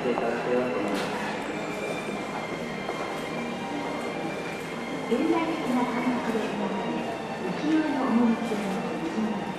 ていただければと思います。現代的な感覚で描かれ、浮世絵の趣がにじみ出ます。